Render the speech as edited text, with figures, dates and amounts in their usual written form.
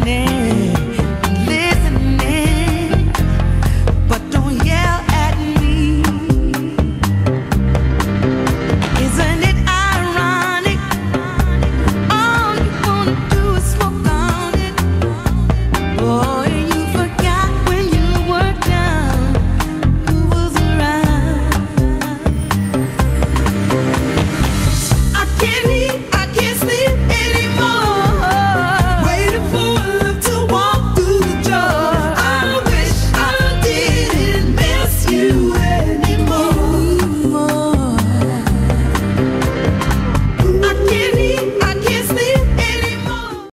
Name.